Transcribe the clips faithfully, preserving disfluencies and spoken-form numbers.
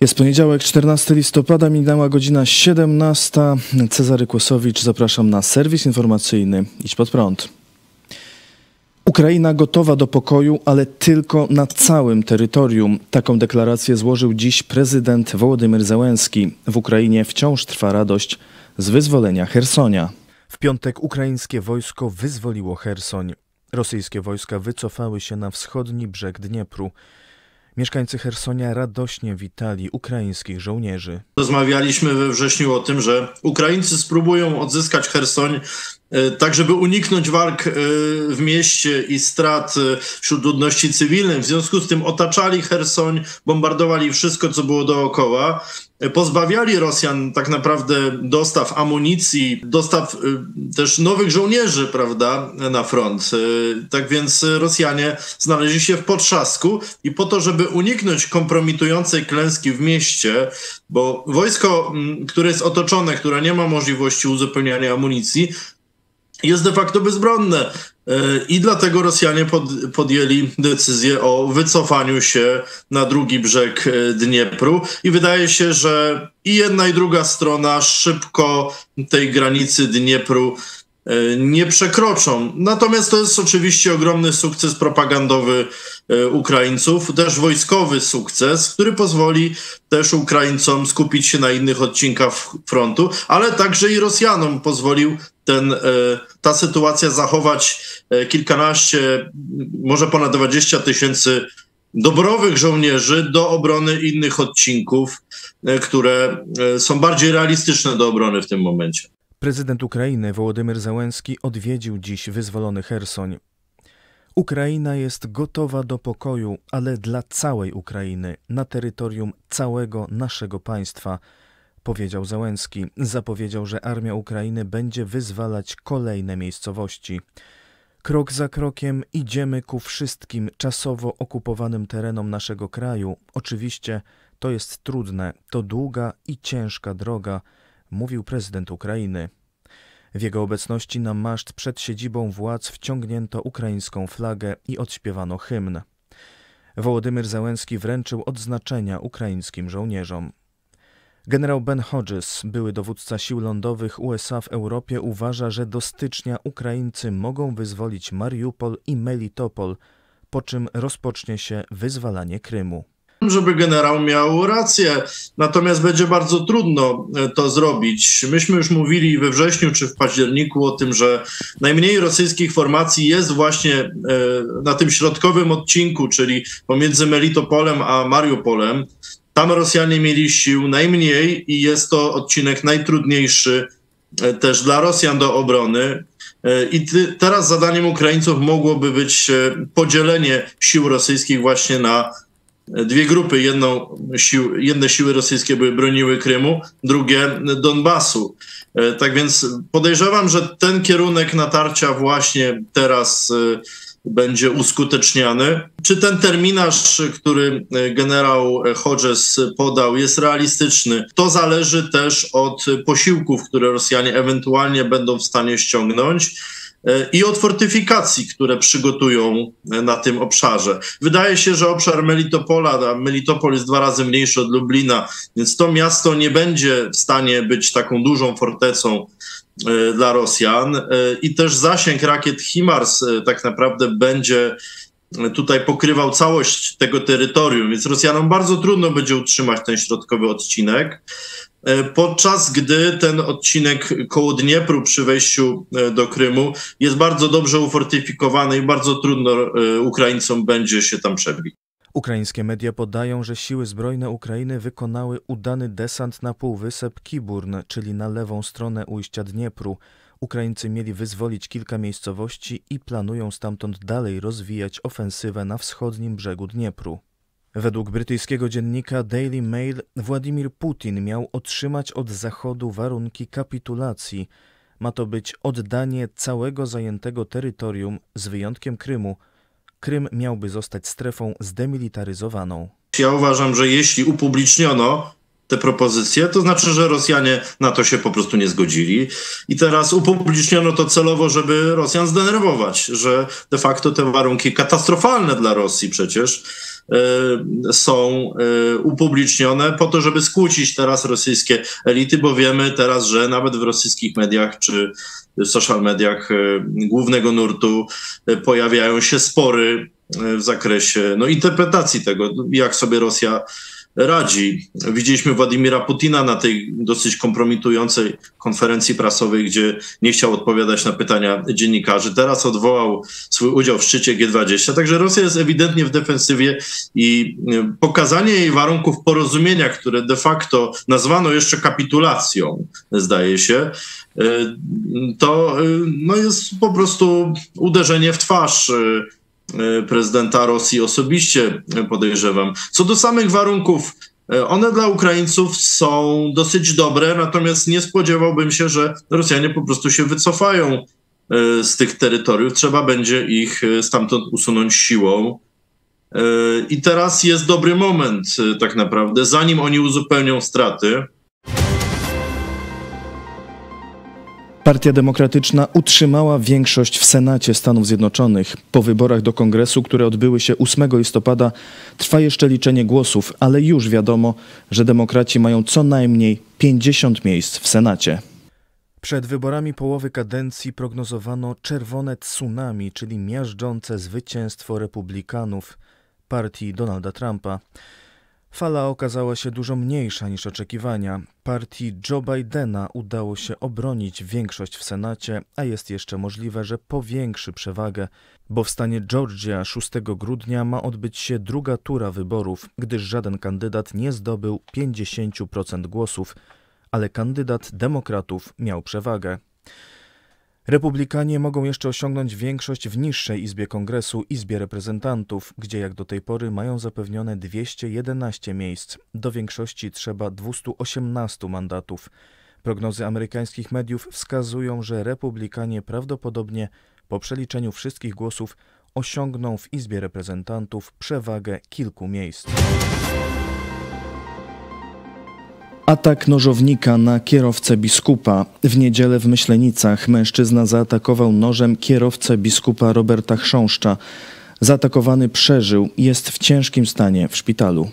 Jest poniedziałek, czternastego listopada, minęła godzina siedemnasta. Cezary Kłosowicz, zapraszam na serwis informacyjny Idź Pod Prąd. Ukraina gotowa do pokoju, ale tylko na całym terytorium. Taką deklarację złożył dziś prezydent Wołodymyr Zełenski. W Ukrainie wciąż trwa radość z wyzwolenia Chersonia. W piątek ukraińskie wojsko wyzwoliło Chersoń. Rosyjskie wojska wycofały się na wschodni brzeg Dniepru. Mieszkańcy Chersonia radośnie witali ukraińskich żołnierzy. Rozmawialiśmy we wrześniu o tym, że Ukraińcy spróbują odzyskać Chersoń, tak żeby uniknąć walk w mieście i strat wśród ludności cywilnej. W związku z tym otaczali Chersoń, bombardowali wszystko, co było dookoła. Pozbawiali Rosjan tak naprawdę dostaw amunicji, dostaw też nowych żołnierzy, prawda, na front. Tak więc Rosjanie znaleźli się w potrzasku i po to, żeby uniknąć kompromitującej klęski w mieście, bo wojsko, które jest otoczone, które nie ma możliwości uzupełniania amunicji, jest de facto bezbronne i dlatego Rosjanie pod, podjęli decyzję o wycofaniu się na drugi brzeg Dniepru i wydaje się, że i jedna i druga strona szybko tej granicy Dniepru nie przekroczą. Natomiast to jest oczywiście ogromny sukces propagandowy Ukraińców, też wojskowy sukces, który pozwoli też Ukraińcom skupić się na innych odcinkach frontu, ale także i Rosjanom pozwolił ten, ta sytuacja zachować kilkanaście, może ponad dwadzieścia tysięcy doborowych żołnierzy do obrony innych odcinków, które są bardziej realistyczne do obrony w tym momencie. Prezydent Ukrainy Wołodymyr Zełenski odwiedził dziś wyzwolony Chersoń. Ukraina jest gotowa do pokoju, ale dla całej Ukrainy, na terytorium całego naszego państwa, powiedział Zełenski. Zapowiedział, że armia Ukrainy będzie wyzwalać kolejne miejscowości. Krok za krokiem idziemy ku wszystkim czasowo okupowanym terenom naszego kraju. Oczywiście to jest trudne, to długa i ciężka droga, mówił prezydent Ukrainy. W jego obecności na maszt przed siedzibą władz wciągnięto ukraińską flagę i odśpiewano hymn. Wołodymyr Zełenski wręczył odznaczenia ukraińskim żołnierzom. Generał Ben Hodges, były dowódca sił lądowych U S A w Europie, uważa, że do stycznia Ukraińcy mogą wyzwolić Mariupol i Melitopol, po czym rozpocznie się wyzwalanie Krymu. Żeby generał miał rację, natomiast będzie bardzo trudno to zrobić. Myśmy już mówili we wrześniu czy w październiku o tym, że najmniej rosyjskich formacji jest właśnie na tym środkowym odcinku, czyli pomiędzy Melitopolem a Mariupolem. Tam Rosjanie mieli sił najmniej i jest to odcinek najtrudniejszy też dla Rosjan do obrony. I ty, teraz zadaniem Ukraińców mogłoby być podzielenie sił rosyjskich właśnie na dwie grupy. Jedną sił, jedne siły rosyjskie były broniły Krymu, drugie Donbasu. Tak więc podejrzewam, że ten kierunek natarcia właśnie teraz będzie uskuteczniany. Czy ten terminarz, który generał Hodges podał, jest realistyczny? To zależy też od posiłków, które Rosjanie ewentualnie będą w stanie ściągnąć i od fortyfikacji, które przygotują na tym obszarze. Wydaje się, że obszar Melitopola, a Melitopol jest dwa razy mniejszy od Lublina, więc to miasto nie będzie w stanie być taką dużą fortecą dla Rosjan i też zasięg rakiet HIMARS tak naprawdę będzie tutaj pokrywał całość tego terytorium, więc Rosjanom bardzo trudno będzie utrzymać ten środkowy odcinek, podczas gdy ten odcinek koło Dniepru przy wejściu do Krymu jest bardzo dobrze ufortyfikowany i bardzo trudno Ukraińcom będzie się tam przebić. Ukraińskie media podają, że siły zbrojne Ukrainy wykonały udany desant na półwysep Kiburn, czyli na lewą stronę ujścia Dniepru. Ukraińcy mieli wyzwolić kilka miejscowości i planują stamtąd dalej rozwijać ofensywę na wschodnim brzegu Dniepru. Według brytyjskiego dziennika Daily Mail Władimir Putin miał otrzymać od Zachodu warunki kapitulacji. Ma to być oddanie całego zajętego terytorium z wyjątkiem Krymu. Krym miałby zostać strefą zdemilitaryzowaną. Ja uważam, że jeśli upubliczniono te propozycje, to znaczy, że Rosjanie na to się po prostu nie zgodzili. I teraz upubliczniono to celowo, żeby Rosjan zdenerwować, że de facto te warunki katastrofalne dla Rosji przecież y, są y, upublicznione po to, żeby skłócić teraz rosyjskie elity, bo wiemy teraz, że nawet w rosyjskich mediach czy w social mediach y, głównego nurtu y, pojawiają się spory y, w zakresie no, interpretacji tego, jak sobie Rosja radzi. Widzieliśmy Władimira Putina na tej dosyć kompromitującej konferencji prasowej, gdzie nie chciał odpowiadać na pytania dziennikarzy. Teraz odwołał swój udział w szczycie G dwadzieścia. Także Rosja jest ewidentnie w defensywie i pokazanie jej warunków porozumienia, które de facto nazwano jeszcze kapitulacją, zdaje się, to no jest po prostu uderzenie w twarz prezydenta Rosji osobiście, podejrzewam. Co do samych warunków, one dla Ukraińców są dosyć dobre, natomiast nie spodziewałbym się, że Rosjanie po prostu się wycofają z tych terytoriów. Trzeba będzie ich stamtąd usunąć siłą. I teraz jest dobry moment tak naprawdę, zanim oni uzupełnią straty. Partia Demokratyczna utrzymała większość w Senacie Stanów Zjednoczonych. Po wyborach do Kongresu, które odbyły się ósmego listopada, trwa jeszcze liczenie głosów, ale już wiadomo, że demokraci mają co najmniej pięćdziesiąt miejsc w Senacie. Przed wyborami połowy kadencji prognozowano czerwone tsunami, czyli miażdżące zwycięstwo republikanów, partii Donalda Trumpa. Fala okazała się dużo mniejsza niż oczekiwania. Partii Joe Bidena udało się obronić większość w Senacie, a jest jeszcze możliwe, że powiększy przewagę, bo w stanie Georgia szóstego grudnia ma odbyć się druga tura wyborów, gdyż żaden kandydat nie zdobył pięćdziesięciu procent głosów, ale kandydat demokratów miał przewagę. Republikanie mogą jeszcze osiągnąć większość w niższej Izbie Kongresu, Izbie Reprezentantów, gdzie jak do tej pory mają zapewnione dwieście jedenaście miejsc. Do większości trzeba dwustu osiemnastu mandatów. Prognozy amerykańskich mediów wskazują, że Republikanie prawdopodobnie po przeliczeniu wszystkich głosów osiągną w Izbie Reprezentantów przewagę kilku miejsc. Atak nożownika na kierowcę biskupa. W niedzielę w Myślenicach mężczyzna zaatakował nożem kierowcę biskupa Roberta Chrząszcza. Zaatakowany przeżył, jest w ciężkim stanie w szpitalu.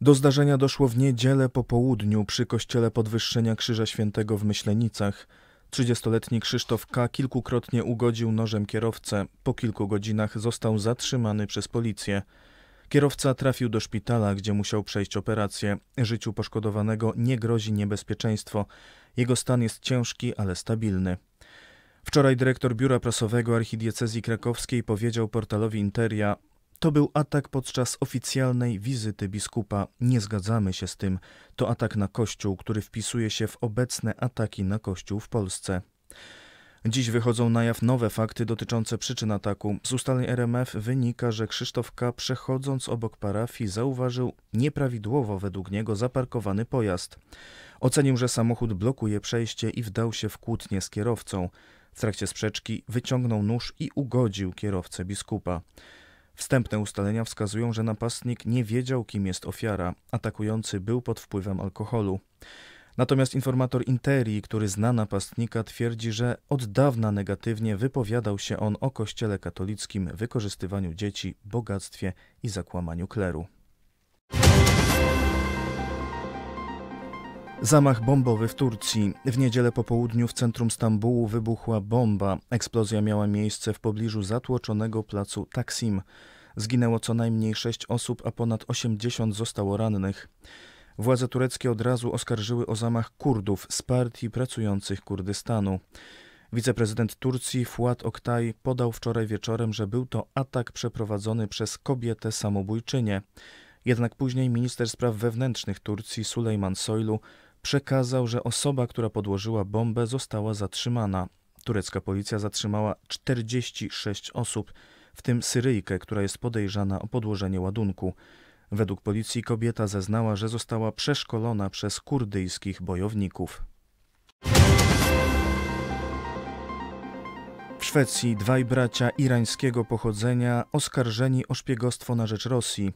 Do zdarzenia doszło w niedzielę po południu przy kościele Podwyższenia Krzyża Świętego w Myślenicach. trzydziestoletni Krzysztof K. kilkukrotnie ugodził nożem kierowcę. Po kilku godzinach został zatrzymany przez policję. Kierowca trafił do szpitala, gdzie musiał przejść operację. Życiu poszkodowanego nie grozi niebezpieczeństwo. Jego stan jest ciężki, ale stabilny. Wczoraj dyrektor biura prasowego Archidiecezji Krakowskiej powiedział portalowi Interia: to był atak podczas oficjalnej wizyty biskupa. Nie zgadzamy się z tym. To atak na Kościół, który wpisuje się w obecne ataki na Kościół w Polsce. Dziś wychodzą na jaw nowe fakty dotyczące przyczyn ataku. Z ustaleń R M F wynika, że Krzysztof K. przechodząc obok parafii zauważył nieprawidłowo według niego zaparkowany pojazd. Ocenił, że samochód blokuje przejście i wdał się w kłótnię z kierowcą. W trakcie sprzeczki wyciągnął nóż i ugodził kierowcę biskupa. Wstępne ustalenia wskazują, że napastnik nie wiedział, kim jest ofiara. Atakujący był pod wpływem alkoholu. Natomiast informator Interii, który zna napastnika, twierdzi, że od dawna negatywnie wypowiadał się on o kościele katolickim, wykorzystywaniu dzieci, bogactwie i zakłamaniu kleru. Zamach bombowy w Turcji. W niedzielę po południu w centrum Stambułu wybuchła bomba. Eksplozja miała miejsce w pobliżu zatłoczonego placu Taksim. Zginęło co najmniej sześć osób, a ponad osiemdziesiąt zostało rannych. Władze tureckie od razu oskarżyły o zamach Kurdów z partii pracujących Kurdystanu. Wiceprezydent Turcji Fuat Oktay podał wczoraj wieczorem, że był to atak przeprowadzony przez kobietę samobójczynię. Jednak później minister spraw wewnętrznych Turcji Sulejman Soylu przekazał, że osoba, która podłożyła bombę, została zatrzymana. Turecka policja zatrzymała czterdzieści sześć osób, w tym Syryjkę, która jest podejrzana o podłożenie ładunku. Według policji kobieta zeznała, że została przeszkolona przez kurdyjskich bojowników. W Szwecji dwaj bracia irańskiego pochodzenia oskarżeni o szpiegostwo na rzecz Rosji.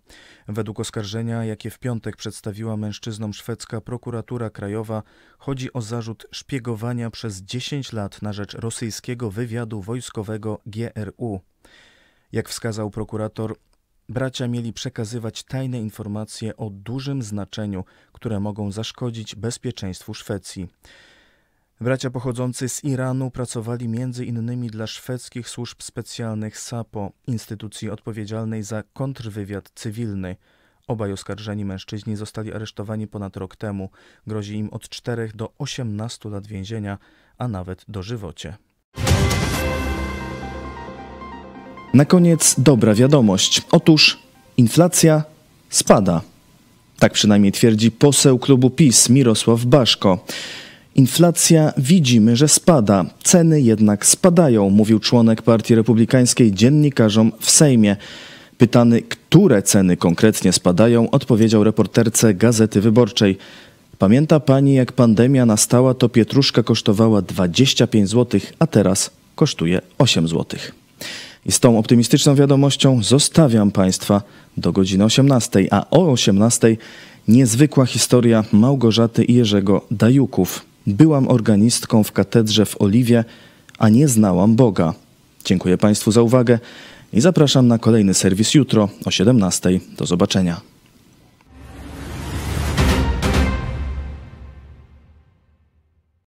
Według oskarżenia, jakie w piątek przedstawiła mężczyznom szwedzka prokuratura krajowa, chodzi o zarzut szpiegowania przez dziesięć lat na rzecz rosyjskiego wywiadu wojskowego G R U. Jak wskazał prokurator, bracia mieli przekazywać tajne informacje o dużym znaczeniu, które mogą zaszkodzić bezpieczeństwu Szwecji. Bracia pochodzący z Iranu pracowali między innymi dla szwedzkich służb specjalnych S A P O, instytucji odpowiedzialnej za kontrwywiad cywilny. Obaj oskarżeni mężczyźni zostali aresztowani ponad rok temu. Grozi im od czterech do osiemnastu lat więzienia, a nawet dożywocie. Na koniec dobra wiadomość. Otóż inflacja spada. Tak przynajmniej twierdzi poseł klubu PiS Mirosław Baszko. Inflacja widzimy, że spada, ceny jednak spadają, mówił członek Partii Republikańskiej dziennikarzom w Sejmie. Pytany, które ceny konkretnie spadają, odpowiedział reporterce Gazety Wyborczej. Pamięta pani, jak pandemia nastała, to pietruszka kosztowała dwadzieścia pięć złotych, a teraz kosztuje osiem złotych. I z tą optymistyczną wiadomością zostawiam państwa do godziny osiemnastej, a o osiemnastej niezwykła historia Małgorzaty i Jerzego Dajuków. Byłam organistką w katedrze w Oliwie, a nie znałam Boga. Dziękuję państwu za uwagę i zapraszam na kolejny serwis jutro o siedemnastej. Do zobaczenia.